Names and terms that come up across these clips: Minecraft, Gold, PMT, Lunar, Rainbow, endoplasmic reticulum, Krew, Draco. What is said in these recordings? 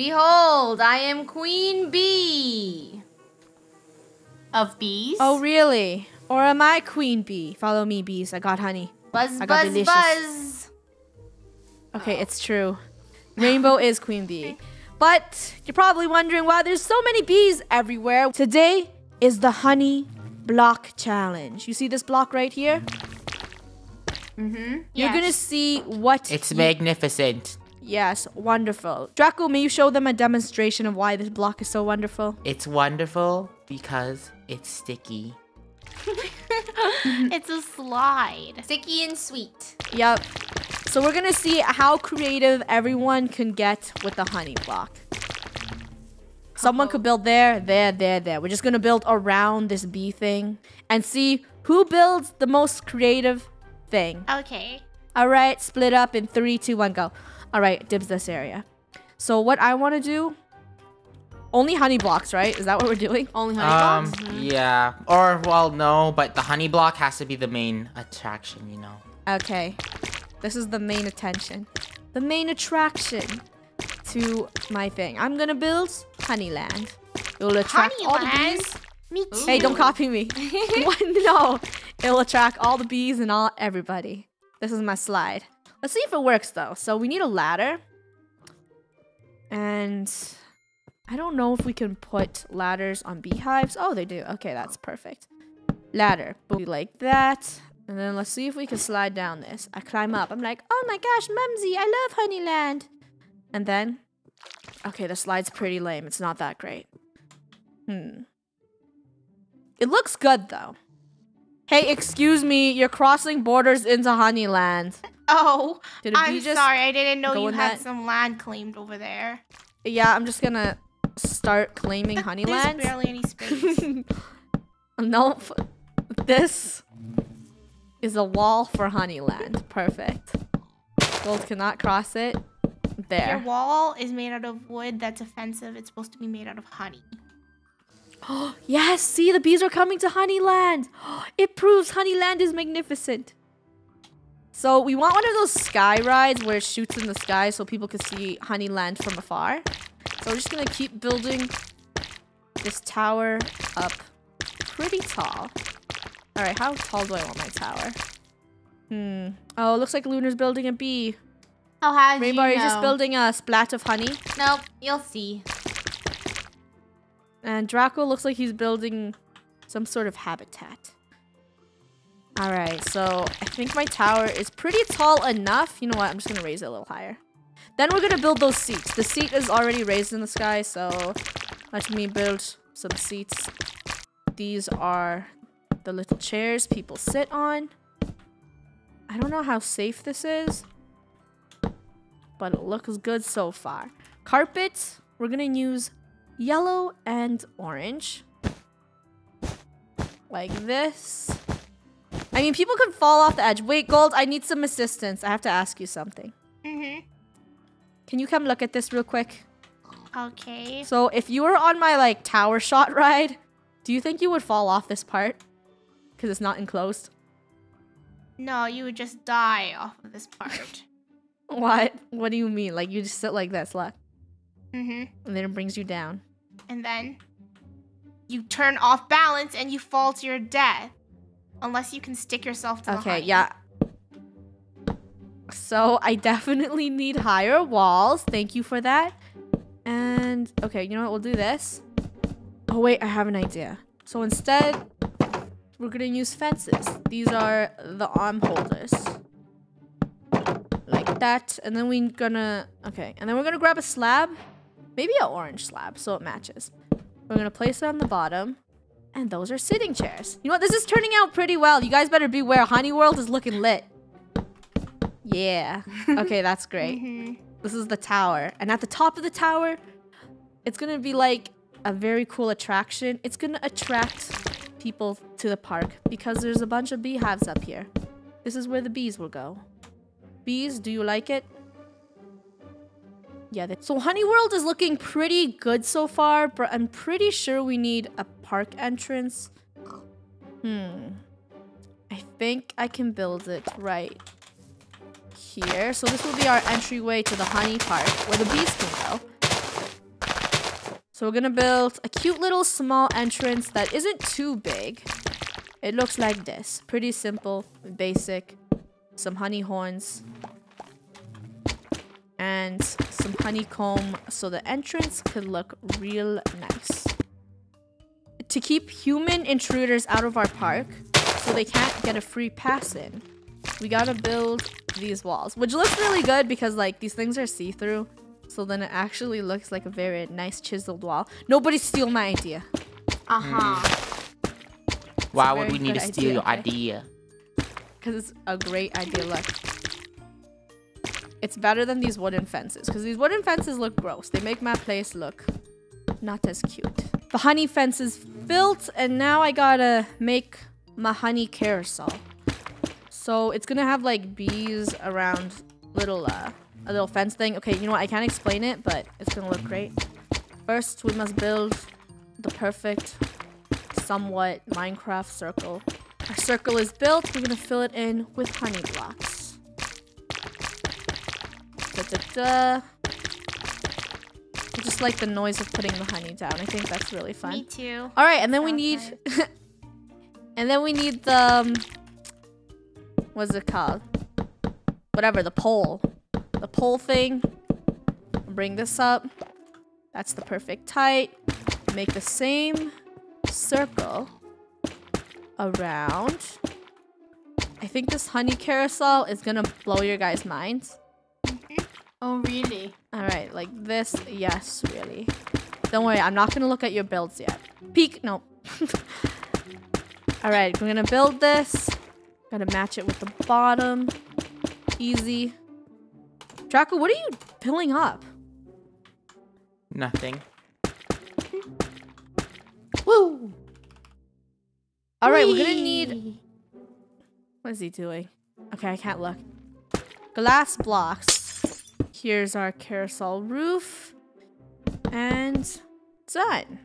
Behold, I am Queen Bee. Of bees? Oh, really? Or am I Queen Bee? Follow me, bees. I got honey. Buzz, I got buzz, delicious. Buzz. Okay, oh. It's true. Rainbow is Queen Bee. But you're probably wondering why there's so many bees everywhere. Today is the honey block challenge. You see this block right here? Mm-hmm. Yes. You're gonna see what... It's magnificent. Yes, wonderful. Draco, may you show them a demonstration of why this block is so wonderful? It's wonderful because it's sticky. It's a slide. Sticky and sweet. Yep. So we're gonna see how creative everyone can get with the honey block. Someone could build there. We're just gonna build around this bee thing and see who builds the most creative thing. Okay. All right, split up in 3, 2, 1, go. All right, dibs this area. So what I wanna do, only honey blocks, right? Is that what we're doing? Only honey blocks? Mm-hmm. Yeah, or well, no, but the honey block has to be the main attraction, you know. Okay, this is the main attention. The main attraction to my thing. I'm gonna build Honeyland. It will attract all the bees. Me too. Hey, don't copy me. No, it will attract all the bees and all everybody. This is my slide. Let's see if it works though. So we need a ladder. And I don't know if we can put ladders on beehives. Oh, they do. Okay, that's perfect. Ladder. Boom. Like that. And then let's see if we can slide down this. I climb up. I'm like, oh my gosh, Mumsy, I love Honeyland. And then, okay, the slide's pretty lame. It's not that great. It looks good though. Hey, excuse me, you're crossing borders into Honeyland. Oh, I'm sorry. I didn't know you had some land claimed over there. Yeah, I'm just gonna start claiming Honeyland. There's barely any space. Nope. This is a wall for Honeyland. Perfect. Gold cannot cross it. There. Your wall is made out of wood that's offensive. It's supposed to be made out of honey. Oh, yes. See, the bees are coming to Honeyland. It proves Honeyland is magnificent. So we want one of those sky rides where it shoots in the sky so people can see Honeyland from afar. So we're just going to keep building this tower up pretty tall. All right, how tall do I want my tower? Oh, it looks like Lunar's building a bee. Oh, how do you know? Rainbow, are you just building a splat of honey? Nope, you'll see. And Draco looks like he's building some sort of habitat. All right, so I think my tower is pretty tall enough. You know what? I'm just going to raise it a little higher. Then we're going to build those seats. The seat is already raised in the sky, so let me build some seats. These are the little chairs people sit on. I don't know how safe this is, but it looks good so far. Carpet, we're going to use yellow and orange. Like this. I mean, people could fall off the edge. Wait, Gold, I need some assistance. I have to ask you something. Mm-hmm. Can you come look at this real quick? Okay. So if you were on my, like, tower shot ride, do you think you would fall off this part? Because it's not enclosed? No, you would just die off of this part. What? What do you mean? Like, you just sit like this, look. Mm-hmm. And then it brings you down. And then you turn off balance and you fall to your death. Unless you can stick yourself to the honey. Okay, yeah. So I definitely need higher walls. Thank you for that. And, okay, you know what? We'll do this. Oh, wait, I have an idea. So instead, we're going to use fences. These are the arm holders. Like that. And then we're going to... Okay, and then we're going to grab a slab. Maybe an orange slab so it matches. We're going to place it on the bottom. And those are sitting chairs. You know what? This is turning out pretty well. You guys better beware. Honey World is looking lit. Yeah. Okay, that's great. Mm-hmm. This is the tower. And at the top of the tower, it's going to be like a very cool attraction. It's going to attract people to the park because there's a bunch of beehives up here. This is where the bees will go. Bees, do you like it? Yeah, so Honey World is looking pretty good so far, but I'm pretty sure we need a park entrance. I think I can build it right here. So this will be our entryway to the honey park where the bees can go. So we're gonna build a cute little small entrance that isn't too big. It looks like this. Pretty simple, basic. Some honey horns. And some honeycomb so the entrance could look real nice. To keep human intruders out of our park so they can't get a free pass in, we gotta build these walls, which looks really good because like these things are see-through. So then it actually looks like a very nice chiseled wall. Nobody steal my idea. Why would we need to steal your idea? Because it's a great idea. Look. It's better than these wooden fences. Because these wooden fences look gross. They make my place look not as cute. The honey fence is built. And now I gotta make my honey carousel. So it's gonna have like bees around a little fence thing. Okay, you know what? I can't explain it, but it's gonna look great. First, we must build the perfect, somewhat Minecraft circle. Our circle is built. We're gonna fill it in with honey blocks. Da-da-da. I just like the noise of putting the honey down. I think that's really fun. Me too. All right, and then we need the what's it called? Whatever, the pole. The pole thing, bring this up. That's the perfect height. Make the same circle around. I think this honey carousel is gonna blow your guys' minds. Mm-hmm. Oh, really? All right, like this. Yes, really. Don't worry, I'm not gonna look at your builds yet. Peek, no. All right, we're gonna build this. Gotta match it with the bottom. Easy. Draco, what are you filling up? Nothing. Woo! All right, we're gonna need... What is he doing? Okay, I can't look. Glass blocks. Here's our carousel roof. And done.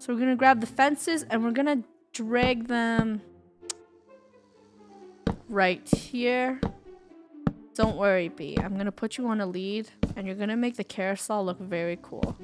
So we're gonna grab the fences and we're gonna drag them right here. Don't worry, B. I'm gonna put you on a lead, and you're gonna make the carousel look very cool.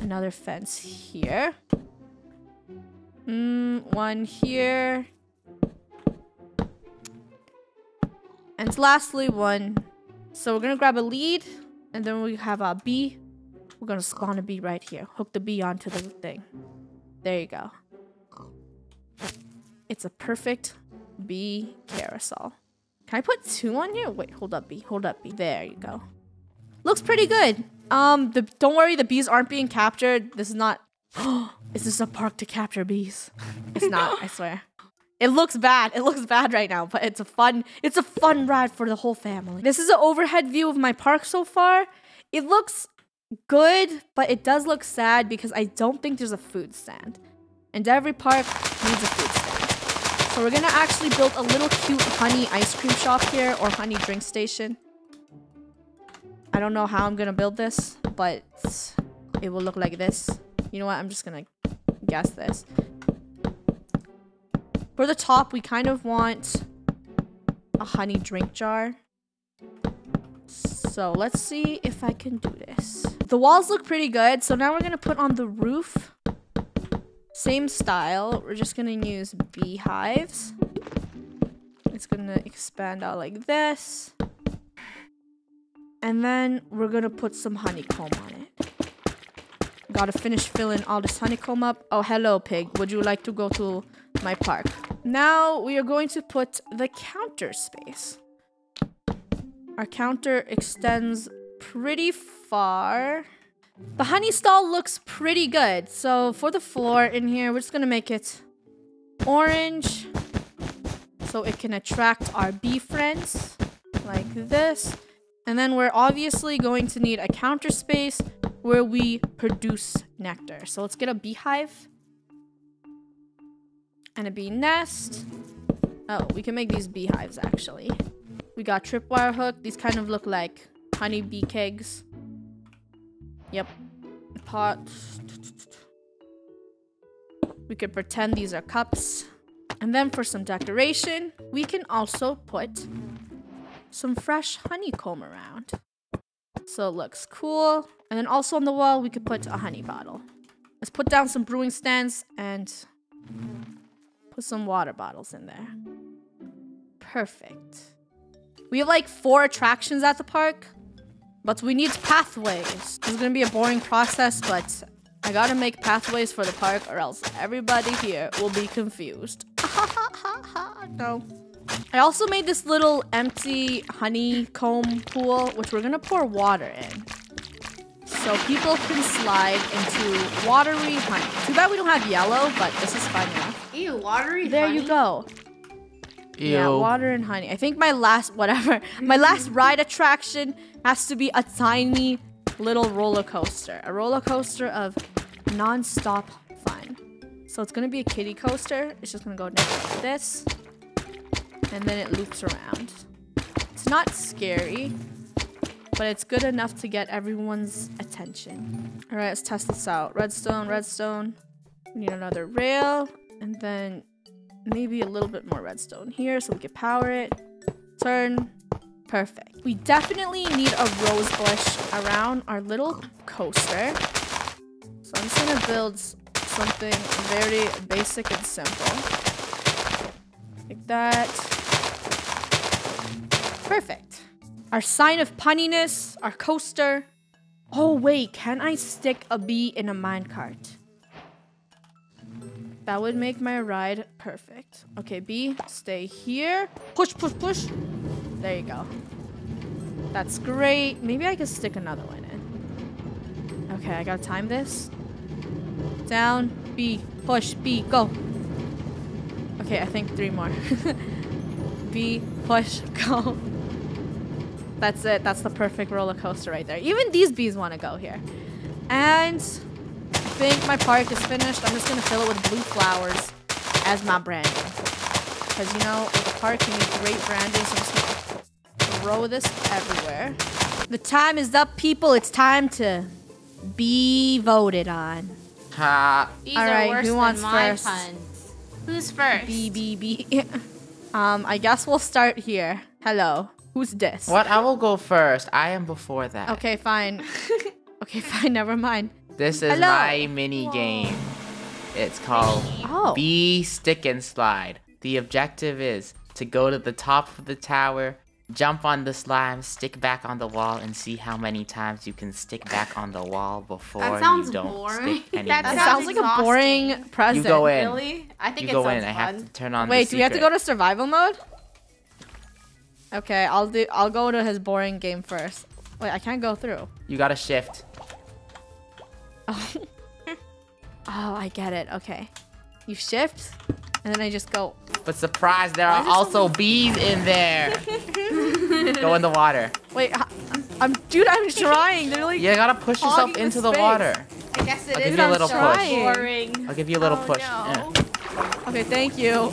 Another fence here. One here. And lastly, one. So we're gonna grab a lead, and then we have a bee. We're gonna spawn a bee right here. Hook the bee onto the thing. There you go. It's a perfect bee carousel. Can I put two on here? Wait, hold up, B. Hold up, B. There you go. Looks pretty good. Don't worry, the bees aren't being captured. This is not... Is this a park to capture bees? It's not, I swear. It looks bad. It looks bad right now, but it's a fun ride for the whole family. This is an overhead view of my park so far. It looks good, but it does look sad because I don't think there's a food stand. And every park needs a food stand. So we're gonna actually build a little cute honey ice cream shop here, or honey drink station. I don't know how I'm gonna build this, but it will look like this. You know what? I'm just gonna guess this. For the top, we kind of want a honey drink jar. So let's see if I can do this. The walls look pretty good, so now we're gonna put on the roof. Same style, we're just gonna use beehives. It's gonna expand out like this. And then we're gonna put some honeycomb on it. Gotta finish filling all this honeycomb up. Oh, hello, pig. Would you like to go to my park? Now we are going to put the counter space. Our counter extends pretty far. The honey stall looks pretty good. So for the floor in here, we're just gonna make it orange so it can attract our bee friends like this. And then we're obviously going to need a counter space where we produce nectar. So let's get a beehive and a bee nest. Oh, we can make these beehives actually. We got tripwire hook. These kind of look like honey bee kegs. Yep. Pot. We could pretend these are cups. And then for some decoration, we can also put some fresh honeycomb around. So it looks cool. And then also on the wall, we could put a honey bottle. Let's put down some brewing stands and put some water bottles in there. Perfect. We have like 4 attractions at the park, but we need pathways. This is gonna be a boring process, but I gotta make pathways for the park or else everybody here will be confused. No. I also made this little empty honeycomb pool, which we're gonna pour water in. So people can slide into watery honey. Too bad we don't have yellow, but this is fun enough. Ew, watery there honey? There you go. Ew. Yeah, water and honey. I think my last ride attraction has to be a tiny little roller coaster. A roller coaster of non-stop fun. So it's gonna be a kiddie coaster. It's just gonna go next like this. And then it loops around. It's not scary, but it's good enough to get everyone's attention. All right, let's test this out. Redstone, redstone. We need another rail. And then maybe a little bit more redstone here so we can power it. Turn. Perfect. We definitely need a rose bush around our little coaster. So I'm just gonna build something very basic and simple. Like that. Perfect. Our sign of punniness, our coaster. Oh wait, can I stick a bee in a minecart? That would make my ride perfect. Okay, bee, stay here. Push, push, push. There you go. That's great. Maybe I can stick another one in. Okay, I gotta time this. Down, bee, push, bee, go. Okay, I think 3 more. Bee, push, go. That's it. That's the perfect roller coaster right there. Even these bees want to go here. And I think my park is finished. I'm just going to fill it with blue flowers as my branding. Because, you know, with a park, you need great branding. So I'm just going to throw this everywhere. The time is up, people. It's time to be voted on. Ha. These all right, are worse who wants than my first? Puns. Who's first? B, B, B. I guess we'll start here. Hello. Who's this? What? I will go first. I am before that. Okay, fine. Okay, fine. Never mind. This is hello. My mini game. It's called Bee Stick and Slide. The objective is to go to the top of the tower, jump on the slime, stick back on the wall, and see how many times you can stick back on the wall before that sounds you don't boring. Stick anymore. That sounds like exhausting. A boring present. You go in. Really? I think you go in. Fun. I have to turn on. Wait, the secret. Do we have to go to survival mode? Okay, I'll go to his boring game first. Wait, I can't go through. You gotta shift. Oh. Oh, I get it. Okay. You shift, and then I just go. But surprise, there are also bees in there. Go in the water. Wait, dude, I'm trying. They're like you gotta push yourself into the water. I guess it is. I'm trying. I'll give you a little push. No. Yeah. Okay, thank you.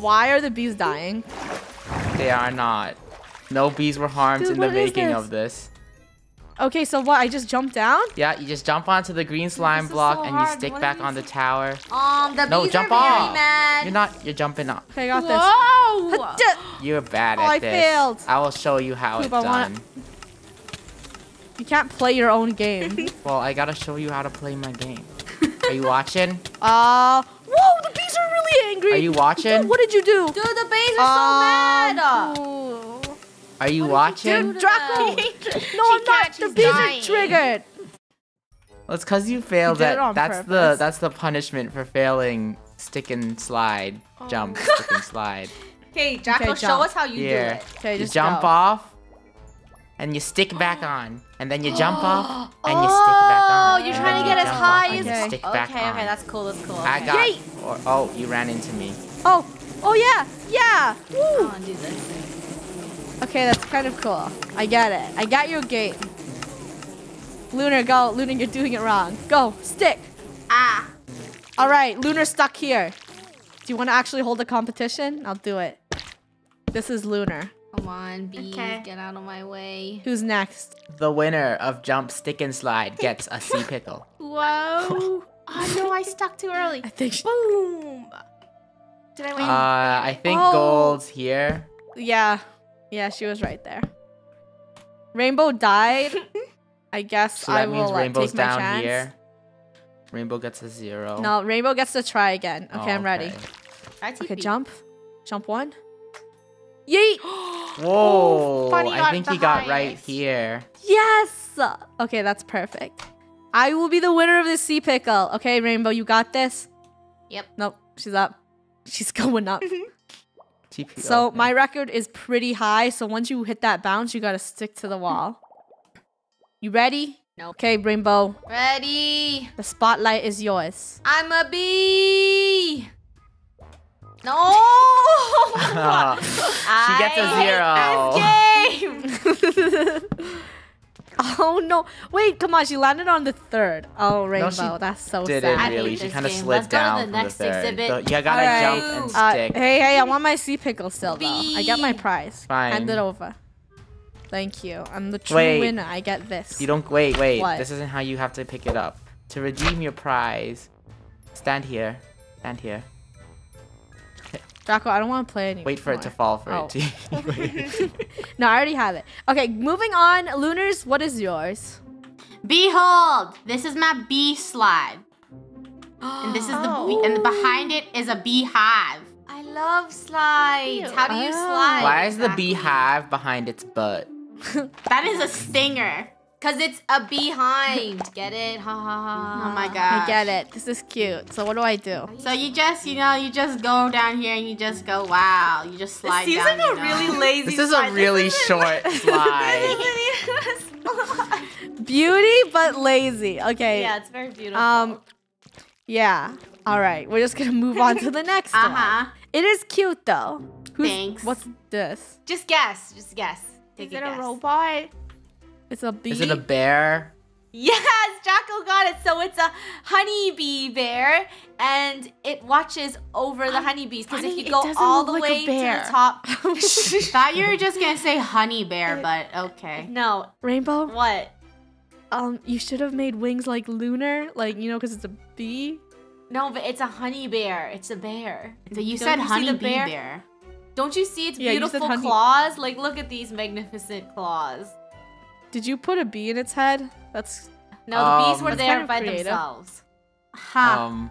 Why are the bees dying? They are not. No bees were harmed dude, in the making of this. Okay, so what? I just jump down? Yeah, you just jump onto the green slime block so and you stick what back on the tower. The no, bees jump are very off. Mad. You're not. You're jumping up. Okay, I got whoa. This. Whoa! You're bad at this. I failed. I will show you how it's done. You can't play your own game. Well, I gotta show you how to play my game. Are you watching? Whoa! The bees are really angry. Are you watching? Dude, what did you do? Dude, the bees are so mad. Ooh. Are you watching? Dude, Draco. No, I'm not. The bees dying. Are triggered. Well, it's because you failed. That's the punishment for failing stick and slide, jump, stick and slide. Hey, Draco, show us how you do it. Okay, just you jump off, and you stick back on, and then you jump off, and you stick back on. You're trying to get as high as okay. Okay, that's cool, that's cool. Okay. I got it. Oh, you ran into me. Oh yeah, yeah. Woo. Come on, do this. Okay, that's kind of cool. I get it. I got your game. Lunar, go. Lunar, you're doing it wrong. Go, stick. Ah. All right, Lunar stuck here. Do you want to actually hold a competition? I'll do it. This is Lunar. Come on, bees, get out of my way. Who's next? The winner of Jump, Stick, and Slide gets a sea pickle. Whoa. Oh, no, I stuck too early. I think boom. Did I win? I think Gold's here. Yeah. Yeah, she was right there. Rainbow died. I guess so I will take my chance. Here. Rainbow gets a 0. No, Rainbow gets to try again. Okay, I'm ready. Okay, jump. Jump 1. Yeet! Whoa! Oh, I think he got right here. Yes! Okay, that's perfect. I will be the winner of this sea pickle. Okay, Rainbow, you got this? Yep. Nope, she's up. She's going up. TPO, so man. My record is pretty high, so once you hit that bounce, you gotta stick to the wall. You ready? No. Okay, Rainbow. Ready! The spotlight is yours. I'm a bee! No! She gets a 0. Oh no! Wait, come on! She landed on the 3rd. Oh, Rainbow, no, that's so sad. Didn't really. She kind of slid down from the 3rd. So you gotta jump and stick. Hey, I want my sea pickle still though. I got my prize. Fine. Hand it over. Thank you. I'm the true winner. I get this. You don't. Wait. What? This isn't how you have to pick it up. To redeem your prize, stand here. Stand here. Draco, I don't want to play anymore. Wait for it to fall for it. No, I already have it. Okay, moving on. Lunars, what is yours? Behold, this is my bee slide. And this is and behind it is a beehive. I love slides. How do you slide? Why is the beehive behind its butt? That is a stinger. Cause it's a behind. Get it? Ha ha ha. Oh my god. I get it. This is cute. So what do I do? So you just, you just go down here and you just go. Wow. You just slide. This seems down, like a really lazy. This is slide. A really short slide. Beauty but lazy. Okay. Yeah, it's very beautiful. Yeah. All right. We're just gonna move on to the next one. It is cute though. Thanks. What's this? Just guess. Just guess. Take a guess. Is it a robot? It's a bee. Is it a bear? Yes, Jocko got it. So it's a honeybee bear, and it watches over the honeybees. Because if you go all the way to the top, thought you were just gonna say honey bear, but okay. No, Rainbow. What? You should have made wings like Lunar, like because it's a bee. No, but it's a honey bear. It's a bear. So you said honeybee bear. Don't you see its beautiful claws? Like, look at these magnificent claws. Did you put a bee in its head? That's no. The bees were there by themselves.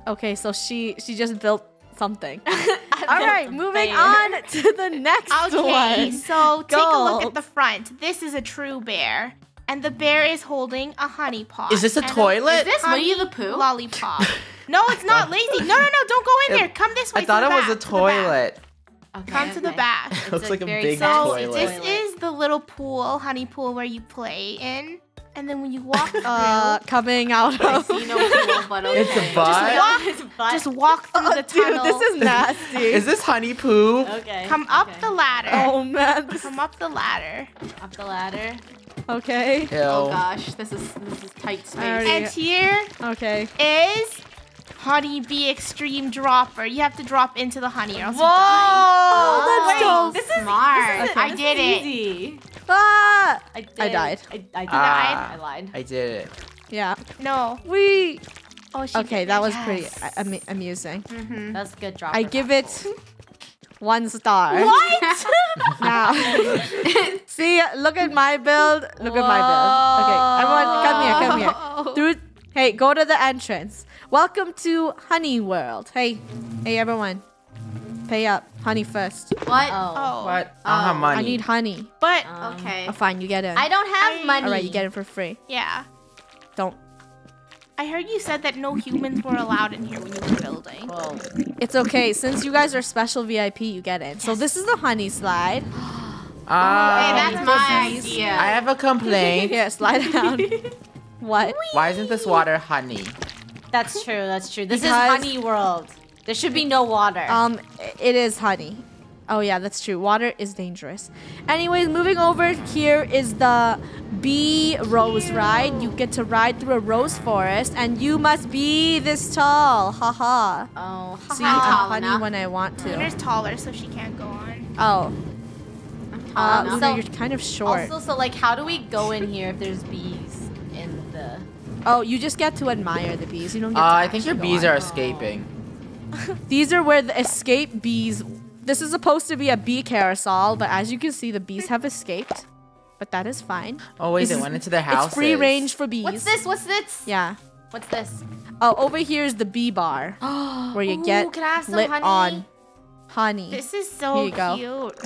Okay, so she just built something. All right, moving on to the next one. Okay, so take a look at the front. This is a true bear, and the bear is holding a honey pot. Is this a toilet? Is this Winnie the Pooh lollipop? No, it's not lazy. No, don't go in there. Come this way. I thought it was a toilet. Okay, come to the back. It looks like a big toilet. This is the little pool, honey pool, where you play in. And then when you walk coming out of... It's a butt? Just walk through the tunnel. Dude, this is nasty. Is this honey poop? Okay. Come up the ladder. Oh, man. Come up the ladder. Up the ladder. Okay. Ew. Oh, gosh. This is tight space. And here is... Honeybee extreme dropper. You have to drop into the honey or else you die. Oh, that's so smart. I did it. Ah! I died. I lied. I did it. Yeah. No. We. Oh, she okay, that was pretty amusing. That's good dropper. I give it 1 star. What? Now, see, look at my build. Look at my build. Okay, everyone, come here. Hey, go to the entrance. Welcome to Honey World. Hey everyone. Pay up. Honey first. What? Oh. What? I don't have money. I need honey. But okay. Oh, fine, you get in. I don't have money. All right, you get in for free. Yeah. Don't. I heard you said that no humans were allowed in here when you were building. Whoa. It's okay. Since you guys are special VIP, you get in. Yes. So this is the honey slide. Hey, that's my idea. I have a complaint. Here, slide down. What? Whee! Why isn't this water honey? That's true. That's true. This is Honey World. There should be no water. It is honey. Oh yeah, that's true. Water is dangerous. Anyways, moving over here is the bee rose ride. You get to ride through a rose forest, and you must be this tall. Haha. Oh. See, I'm honey when I want to. Luna's taller, so she can't go on. Oh. I'm tall enough. So you're kind of short. Also, so like, how do we go in here if there's bees in the? Oh, you just get to admire the bees. You don't get to I think your bees are escaping. These are where the escape bees This is supposed to be a bee carousel, but as you can see, the bees have escaped. But that is fine. Oh, wait, they went into the house. It's free range for bees. What's this? What's this? Yeah. What's this? Oh, over here is the bee bar. Where you get lit on honey. This is so cute.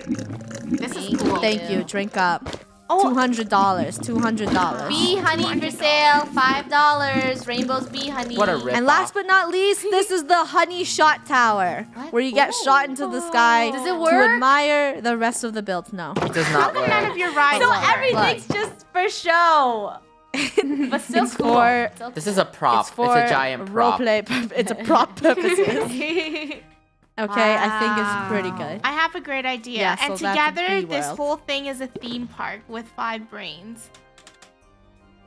This is cool. Thank you. Drink up. Oh. $200. $200. Bee honey for sale. $5. Rainbow's bee honey. What a rip. And last but not least, this is the honey shot tower. What? Where you get shot into the sky. Does it work? To admire the rest of the build. No. It does not work. None of your rides. So everything's just for show. But still it's cool. This is a prop. It's a giant prop. It's a prop purposes. Okay, wow. I think it's pretty good. I have a great idea. Yeah, and so together, this whole thing is a theme park with 5 brains.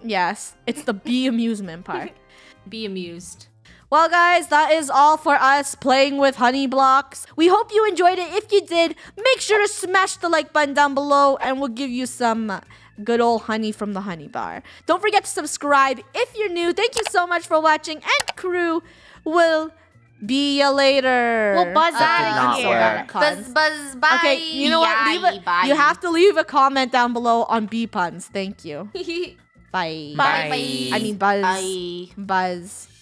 Yes, it's the bee amusement park. Be amused. Well, guys, that is all for us playing with honey blocks. We hope you enjoyed it. If you did, make sure to smash the like button down below, and we'll give you some good old honey from the honey bar. Don't forget to subscribe if you're new. Thank you so much for watching, and crew will... Be ya later. We'll buzz out of here. Buzz, buzz, bye. Okay, you know what? You have to leave a comment down below on bee puns. Thank you. Bye. Bye. Bye. I mean, buzz. Bye. Buzz.